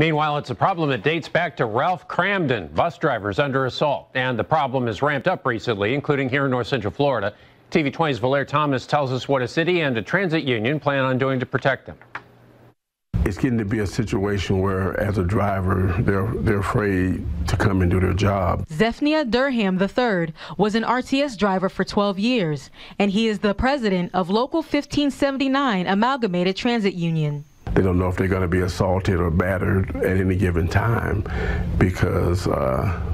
Meanwhile, it's a problem that dates back to Ralph Cramden, bus drivers under assault. And the problem has ramped up recently, including here in North Central Florida. TV20's Voleer Thomas tells us what a city and a transit union plan on doing to protect them. It's getting to be a situation where, as a driver, they're afraid to come and do their job. Zephnia Durham III was an RTS driver for 12 years, and he is the president of Local 1579 Amalgamated Transit Union. They don't know if they're going to be assaulted or battered at any given time because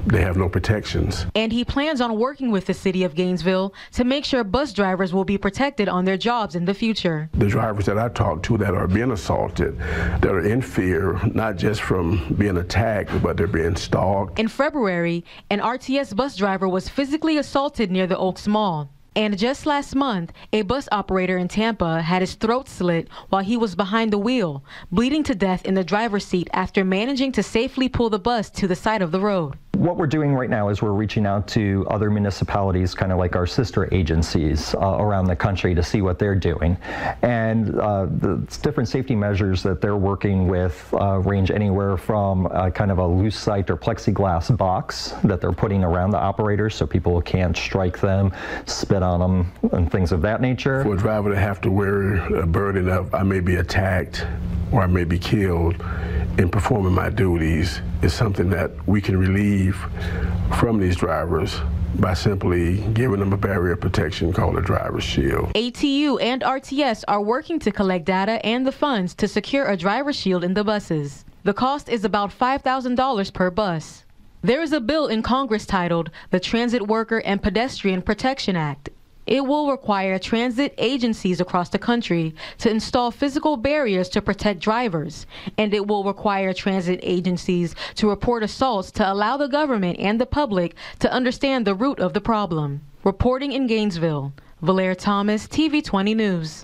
they have no protections. And he plans on working with the city of Gainesville to make sure bus drivers will be protected on their jobs in the future. The drivers that I talk to that are being assaulted, that are in fear, not just from being attacked, but they're being stalked. In February, an RTS bus driver was physically assaulted near the Oaks Mall. And just last month, a bus operator in Tampa had his throat slit while he was behind the wheel, bleeding to death in the driver's seat after managing to safely pull the bus to the side of the road. What we're doing right now is we're reaching out to other municipalities, kind of like our sister agencies around the country, to see what they're doing. And the different safety measures that they're working with range anywhere from kind of a Lucite or plexiglass box that they're putting around the operators so people can't strike them, spit on them, and things of that nature. For a driver to have to wear a burden of I may be attacked or I may be killed in performing my duties is something that we can relieve from these drivers by simply giving them a barrier protection called a driver's shield. ATU and RTS are working to collect data and the funds to secure a driver's shield in the buses. The cost is about $5,000 per bus. There is a bill in Congress titled the Transit Worker and Pedestrian Protection Act. It will require transit agencies across the country to install physical barriers to protect drivers, and it will require transit agencies to report assaults to allow the government and the public to understand the root of the problem. Reporting in Gainesville, Voleer Thomas, TV20 News.